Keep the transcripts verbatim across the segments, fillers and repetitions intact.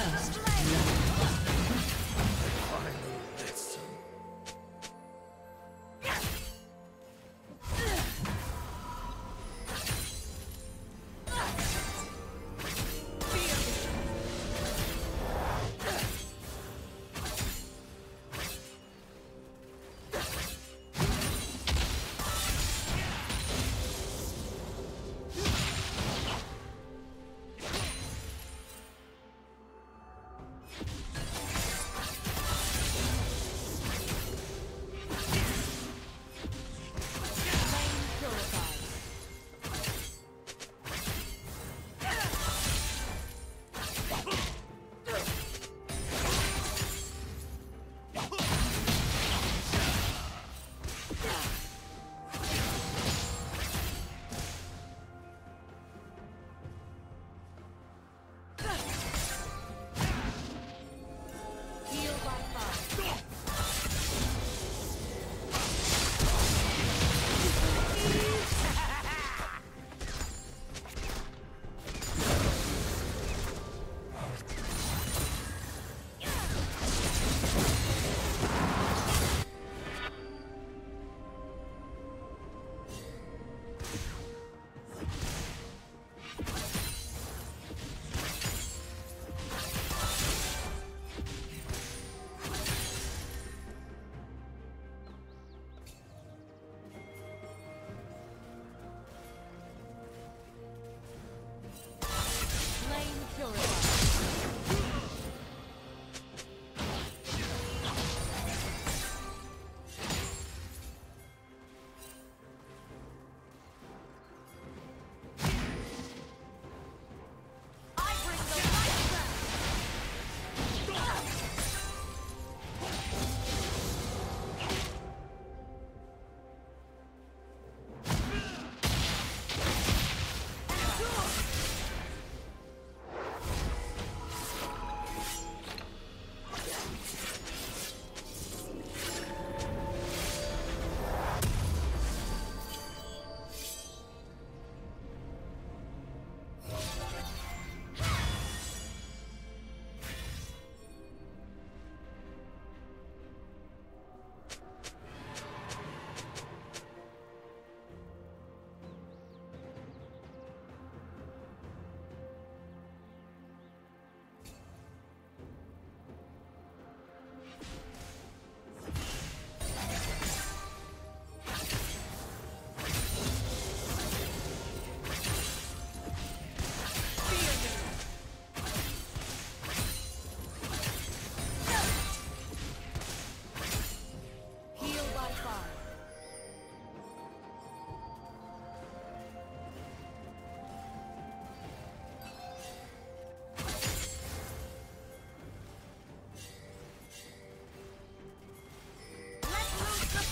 First.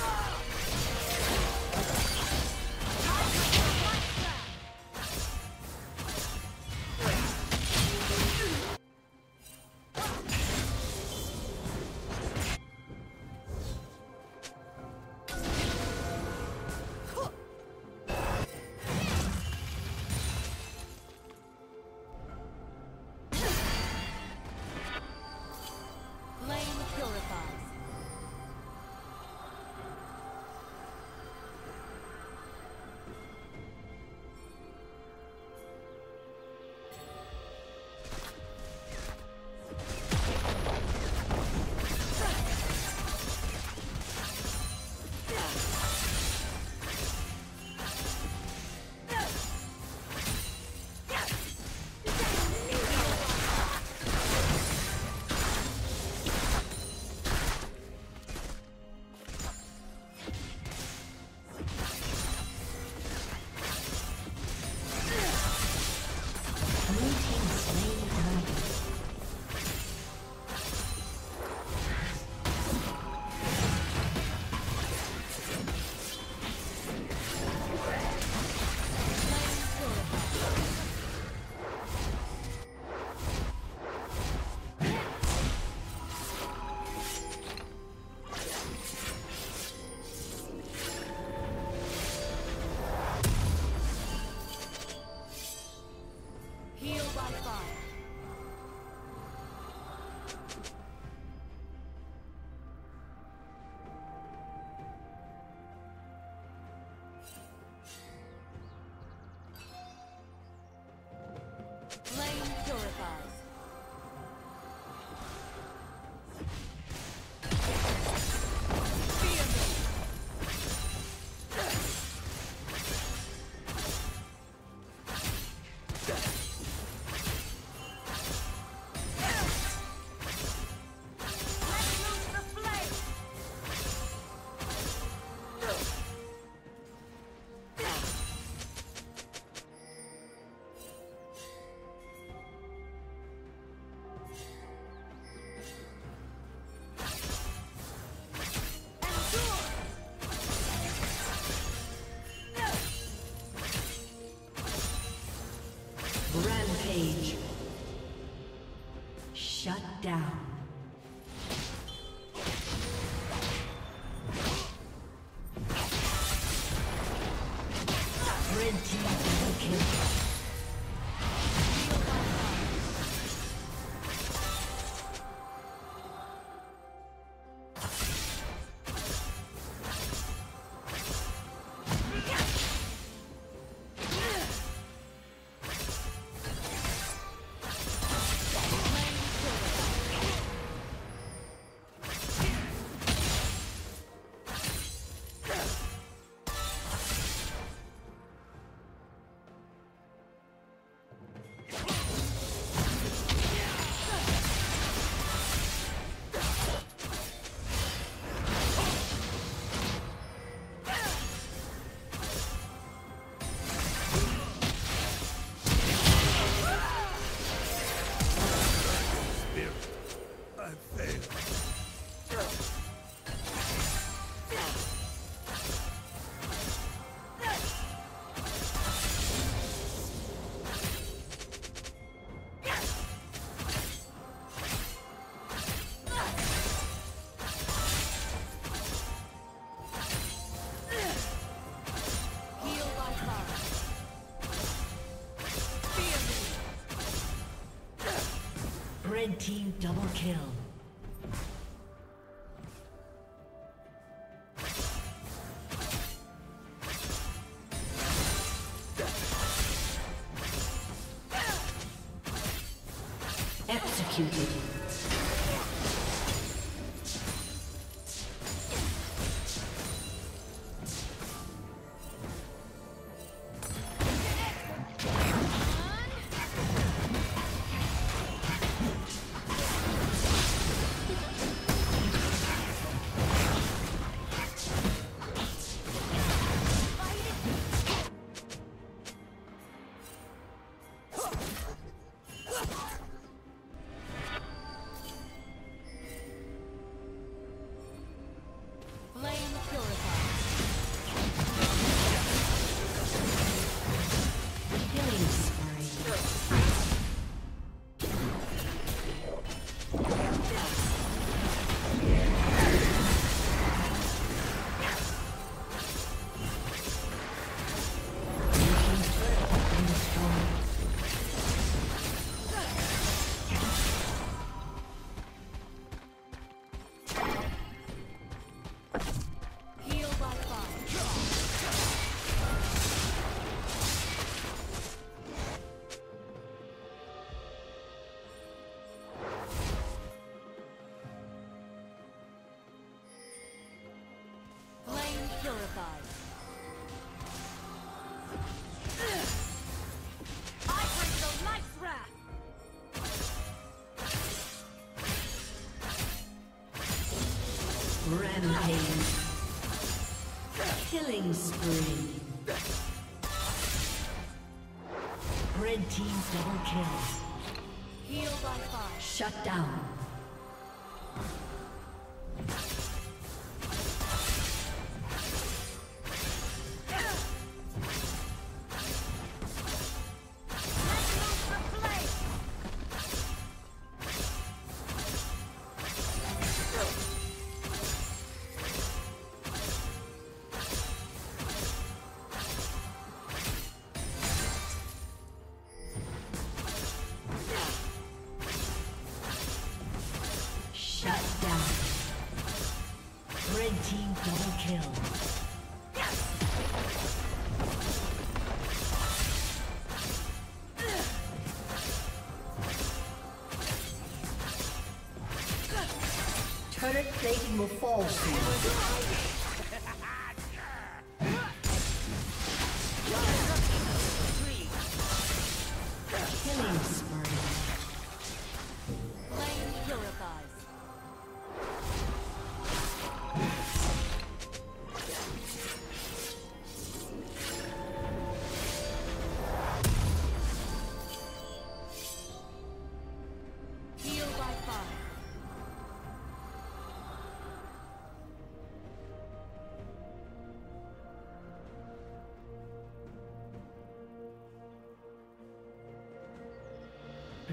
No! by fire. Shut down. Red team double kill. Red team double kill. Executed. Rampage. Killing spree. Red team double kill. Heal by fire. Shut down. Team double kill. Turret plating will fall soon.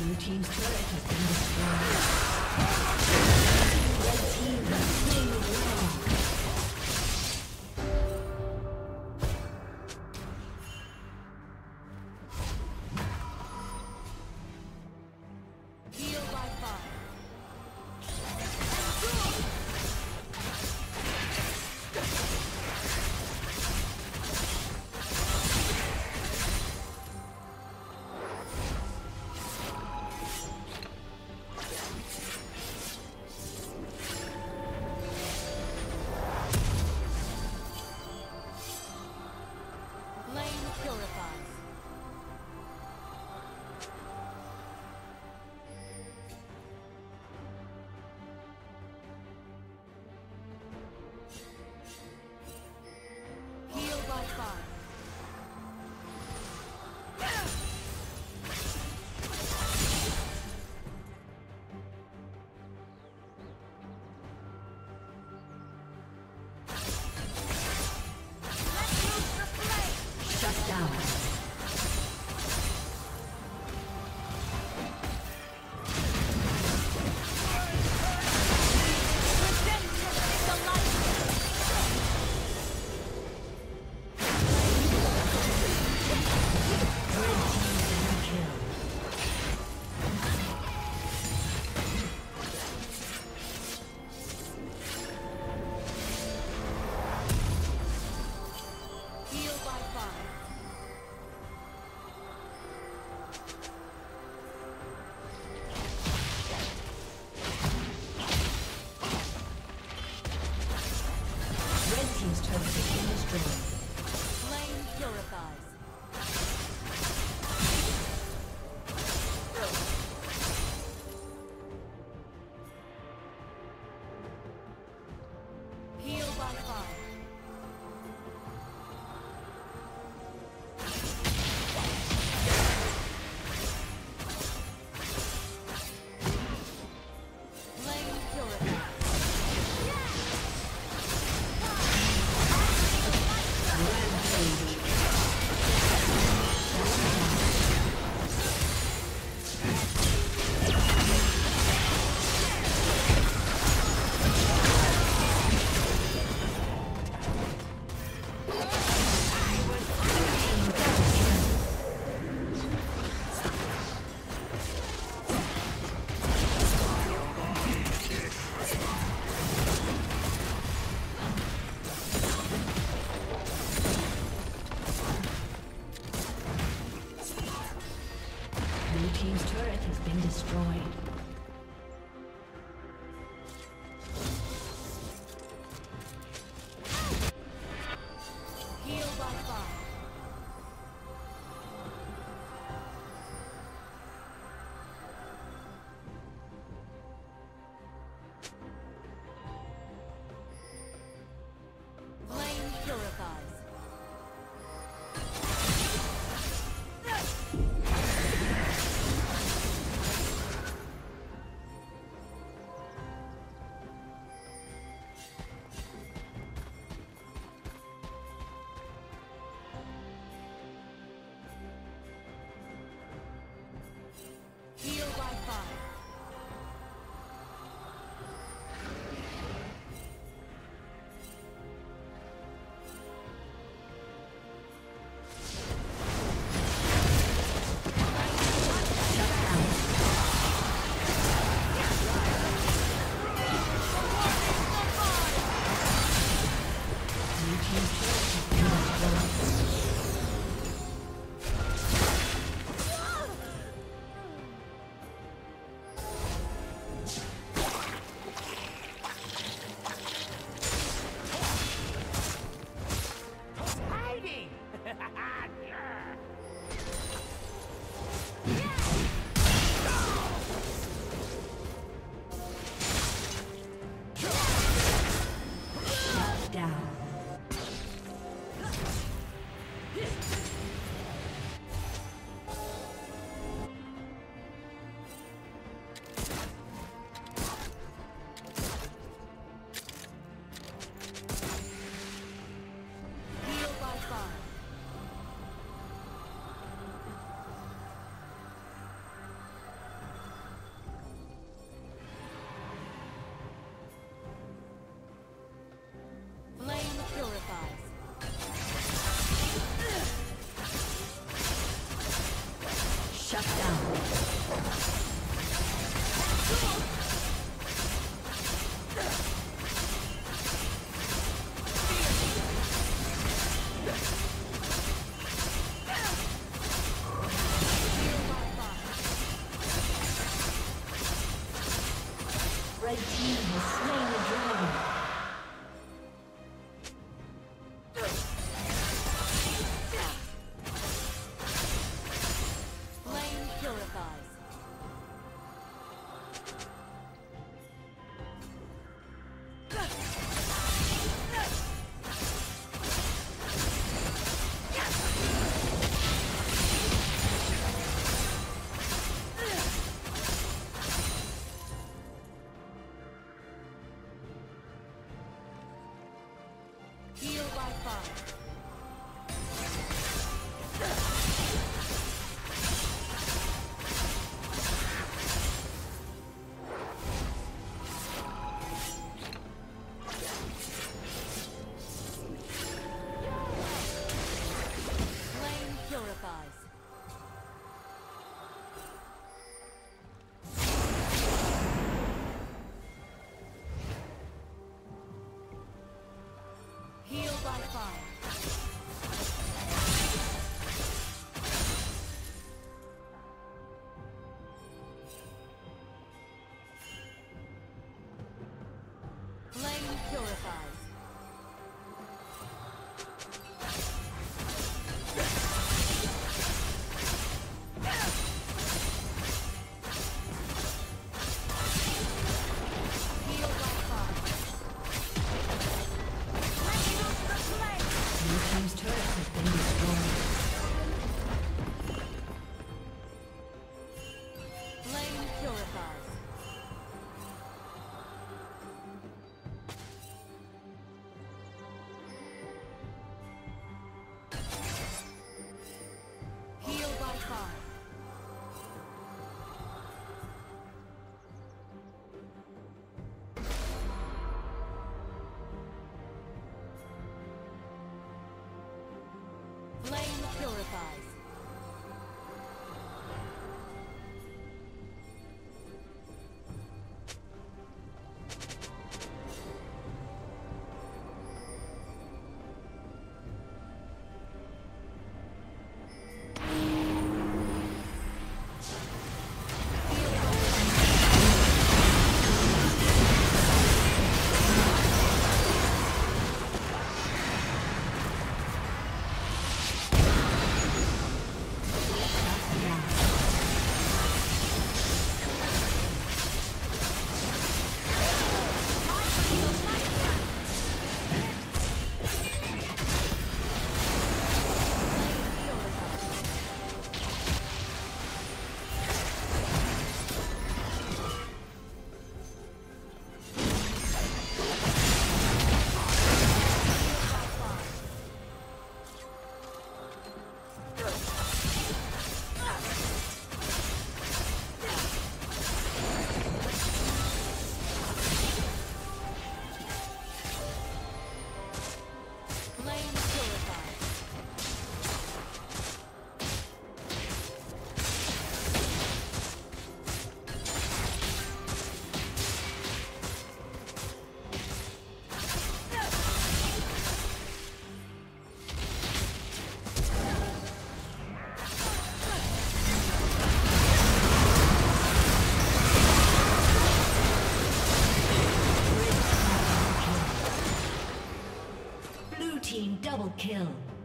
Blue team's turret has been destroyed. Red team has slain the dragon. Heal by fire. kill.